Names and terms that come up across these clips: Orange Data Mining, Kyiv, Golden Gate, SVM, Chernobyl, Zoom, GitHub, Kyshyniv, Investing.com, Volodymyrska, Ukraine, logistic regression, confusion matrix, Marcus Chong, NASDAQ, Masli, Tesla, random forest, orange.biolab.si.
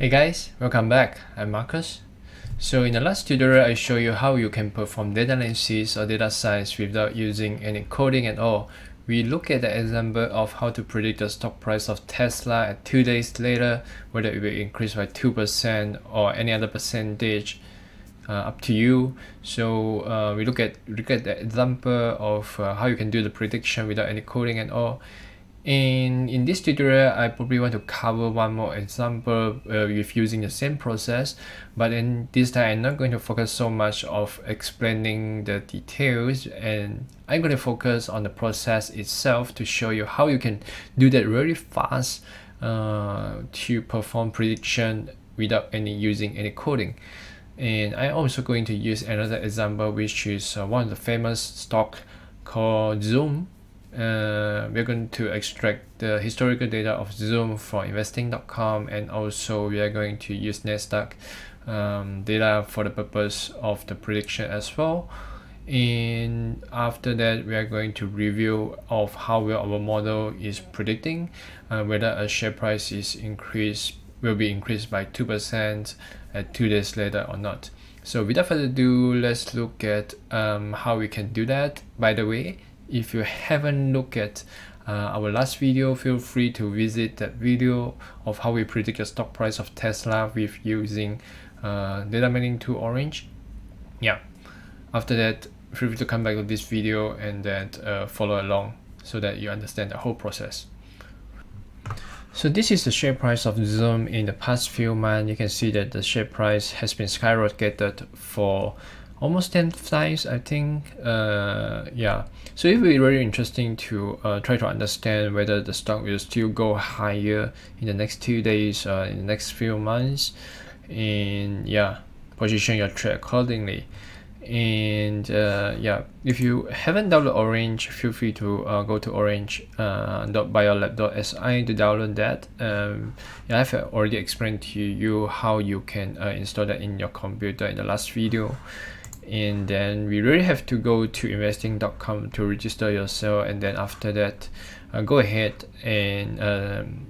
Hey guys, welcome back. I'm Marcus. So in the last tutorial, I showed you how you can perform data analysis or data science without using any coding at all. We look at the example of how to predict the stock price of Tesla at 2 days later, whether it will increase by 2% or any other percentage, up to you. So we look at the example of how you can do the prediction without any coding at all. And in this tutorial, I probably want to cover one more example with using the same process, but in this time I'm not going to focus so much of explaining the details, and I'm going to focus on the process itself to show you how you can do that really fast to perform prediction without using any coding. And I'm also going to use another example, which is one of the famous stock called Zoom. We're going to extract the historical data of Zoom for Investing.com, and also we are going to use NASDAQ data for the purpose of the prediction as well. And after that, we are going to review of how well our model is predicting whether a share price is will be increased by 2% at 2 days later or not. So without further ado, let's look at how we can do that. By the way, if you haven't looked at our last video, feel free to visit that video of how we predict the stock price of Tesla with using data mining tool Orange. Yeah, after that, feel free to come back to this video and then follow along so that you understand the whole process. So this is the share price of Zoom in the past few months. You can see that the share price has been skyrocketed for almost 10 times, I think. Yeah, so it will be really interesting to try to understand whether the stock will still go higher in the next 2 days, in the next few months. And yeah, position your trade accordingly. And yeah, if you haven't downloaded Orange, feel free to go to orange.biolab.si to download that. Yeah, I've already explained to you how you can install that in your computer in the last video. And then we really have to go to investing.com to register yourself, and then after that go ahead and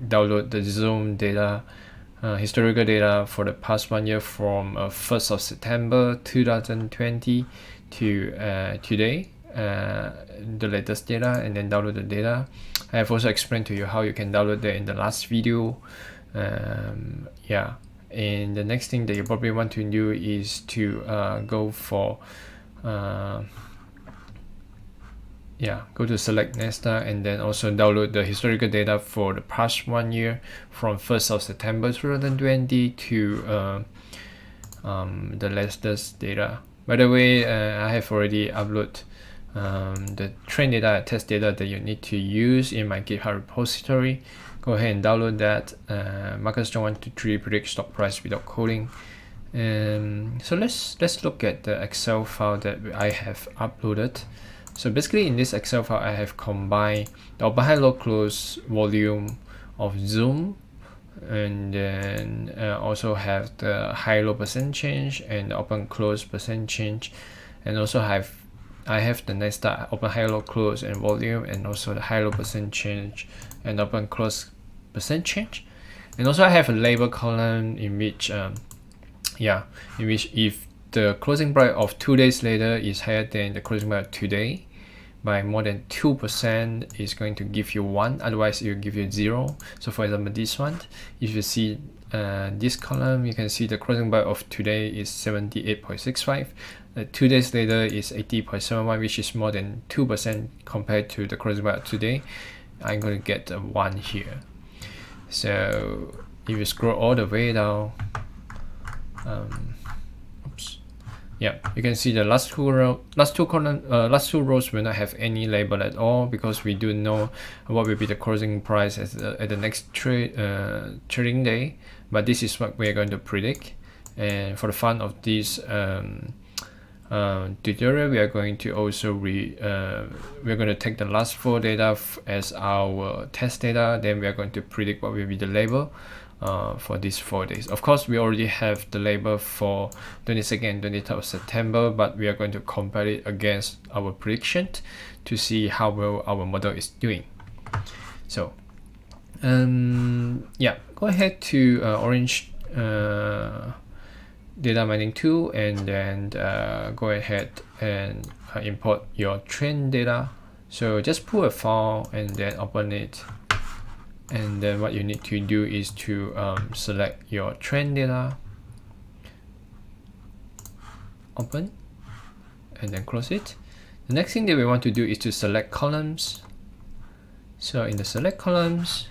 download the Zoom data, historical data for the past 1 year from 1st of September 2020 to today, the latest data, and then download the data. I have also explained to you how you can download that in the last video. Yeah. And the next thing that you probably want to do is to go for yeah, go to select NASDAQ, and then also download the historical data for the past 1 year from 1st of September 2020 to the latest data. By the way, I have already uploaded the train data and test data that you need to use in my GitHub repository. Go ahead and download that. Marcus Chong 123 predict stock price without coding. So let's look at the Excel file that I have uploaded. So basically, in this Excel file, I have combined the open, high, low, close volume of Zoom, and then also have the high, low percent change and open, close percent change, and also have I have the NASDAQ open, high, low, close and volume, and also the high, low percent change and open, close percent change. And also I have a label column in which yeah, in which if the closing price of 2 days later is higher than the closing price of today by more than 2%, is going to give you 1, otherwise it will give you 0. So for example, this one, if you see this column, you can see the closing price of today is 78.65. 2 days later is 80.71, which is more than 2% compared to the closing price of today. I'm going to get a 1 here. So if you scroll all the way down, oops, yeah, you can see the last two rows will not have any label at all, because we do know what will be the closing price at the next trading day. But this is what we are going to predict. And for the fun of this tutorial, we are going to also take the last 4 data as our test data. Then we are going to predict what will be the label for these 4 days. Of course, we already have the label for 22nd and 23rd of September, but we are going to compare it against our prediction to see how well our model is doing. So yeah, go ahead to Orange data mining tool, and then go ahead and import your train data. So just pull a file and then open it. And then what you need to do is to select your train data, open, and then close it. The next thing that we want to do is to select columns. So in the select columns,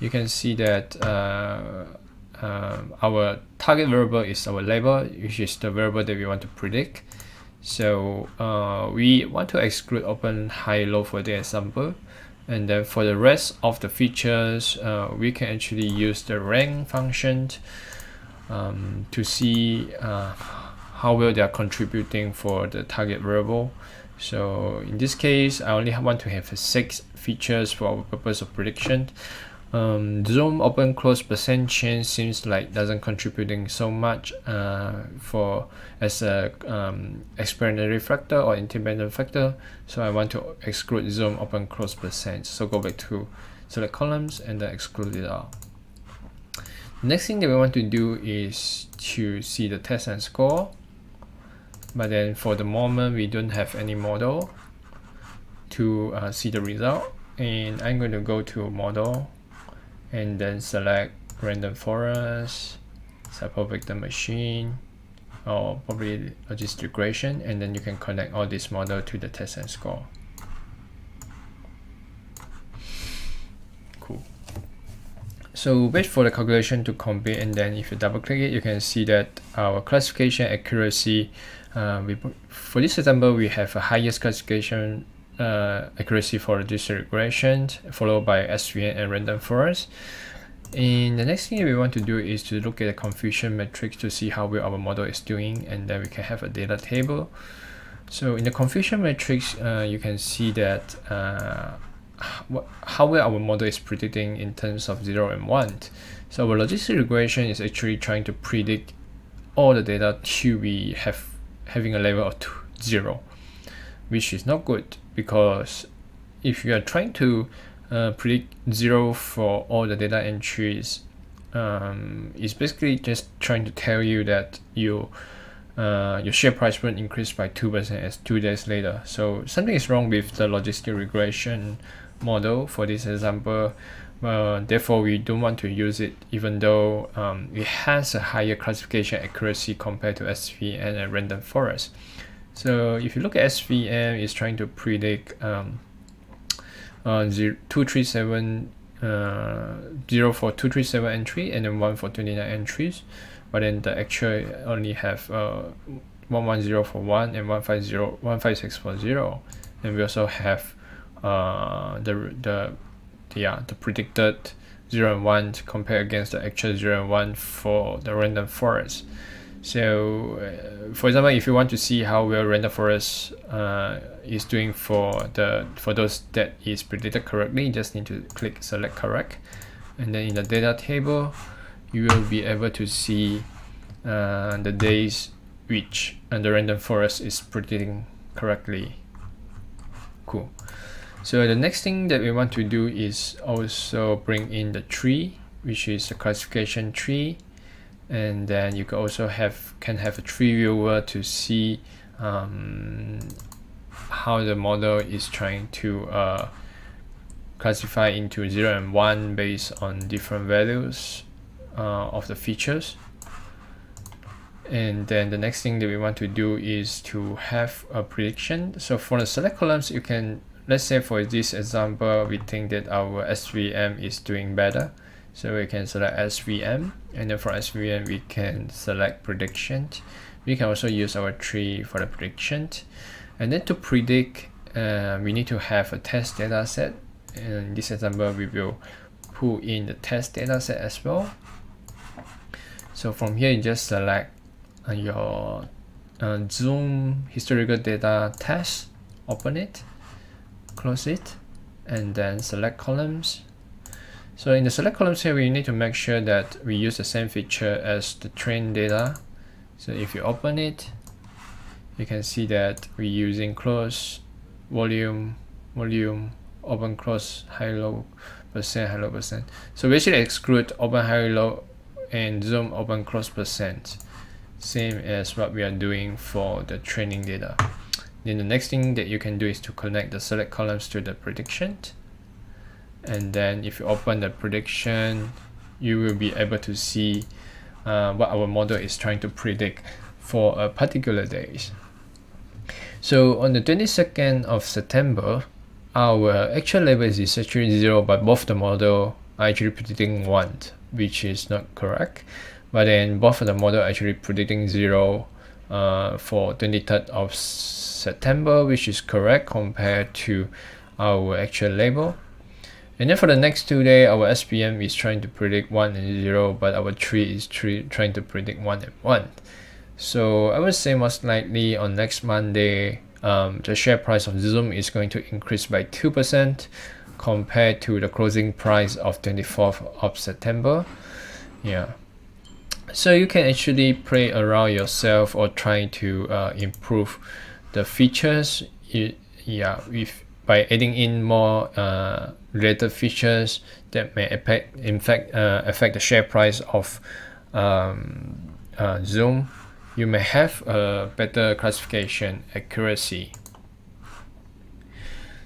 you can see that our target variable is our label, which is the variable that we want to predict. So we want to exclude open, high, low for the example. And then for the rest of the features, we can actually use the rank function to see how well they are contributing for the target variable. So in this case, I only want to have 6 features for our purpose of prediction. Zoom, open, close, percent change seems like doesn't contributing so much for as a explanatory factor or independent factor. So I want to exclude zoom, open, close, percent. So go back to select columns and then exclude it out. Next thing that we want to do is to see the test and score. But then for the moment, we don't have any model to see the result. And I'm going to go to model and then select random forest, sample vector machine, or probably logistic regression, and then you can connect all this model to the test and score. Cool. So wait for the calculation to complete, and then if you double click it, you can see that our classification accuracy, for this example, we have a highest classification accuracy for logistic regression, followed by SVN and random forest. And the next thing we want to do is to look at the confusion matrix to see how well our model is doing, and then we can have a data table. So in the confusion matrix, you can see that how well our model is predicting in terms of 0 and 1. So our logistic regression is actually trying to predict all the data till we have having a level of 0, which is not good, because if you are trying to predict 0 for all the data entries, it's basically just trying to tell you that your share price will increase by 2% as 2 days later. So something is wrong with the logistic regression model for this example. Therefore, we don't want to use it, even though it has a higher classification accuracy compared to SVN and random forest. So if you look at SVM, it's trying to predict 0 for 237 entry and then 1 for 29 entries, but then the actual only have 110 for 1 and 156 for 0, and we also have the predicted 0 and 1 compared against the actual 0 and 1 for the random forest. So, for example, if you want to see how well random forest is doing for those that is predicted correctly, you just need to click select correct, and then in the data table, you will be able to see the days which the random forest is predicting correctly. Cool. So the next thing that we want to do is also bring in the tree, which is the classification tree. And then you can also can have a tree viewer to see how the model is trying to classify into 0 and 1 based on different values of the features. And then the next thing that we want to do is to have a prediction. So for the select columns, you can, let's say for this example, we think that our SVM is doing better. So we can select SVM, and then for SVM we can select prediction. We can also use our tree for the prediction. And then to predict, we need to have a test data set. And in this example, we will pull in the test data set as well. So from here, you just select your Zoom historical data test, open it, close it, and then select columns. So in the select columns here, we need to make sure that we use the same feature as the train data. So if you open it, you can see that we're using close, volume, volume, open, close, high, low, percent, high, low, percent. So we should exclude open, high, low, and Zoom open close %, same as what we are doing for the training data. Then the next thing that you can do is to connect the select columns to the prediction, and then if you open the prediction, you will be able to see what our model is trying to predict for a particular day. So on the 22nd of September, our actual level is actually 0, but both the model are actually predicting 1, which is not correct. But then both of the model are actually predicting 0 for 23rd of September, which is correct compared to our actual label. And then for the next 2 days, our SPM is trying to predict 1 and 0, but our tree is trying to predict 1 and 1. So I would say most likely on next Monday, the share price of Zoom is going to increase by 2% compared to the closing price of 24th of September. Yeah. So you can actually play around yourself or try to improve the features. By adding in more related features that may affect the share price of Zoom, you may have a better classification accuracy.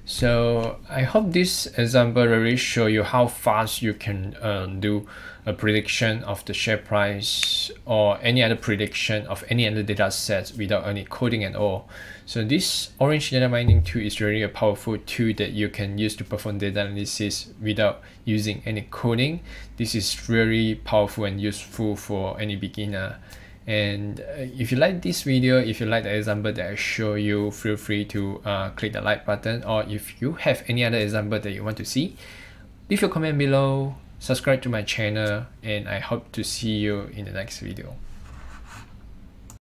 So I hope this example really show you how fast you can do a prediction of the share price or any other prediction of any other data sets without any coding at all. So this Orange Data Mining tool is really a powerful tool that you can use to perform data analysis without using any coding. This is really powerful and useful for any beginner. And if you like this video, if you like the example that I show you, feel free to click the like button, or if you have any other example that you want to see, leave your comment below, subscribe to my channel, and I hope to see you in the next video.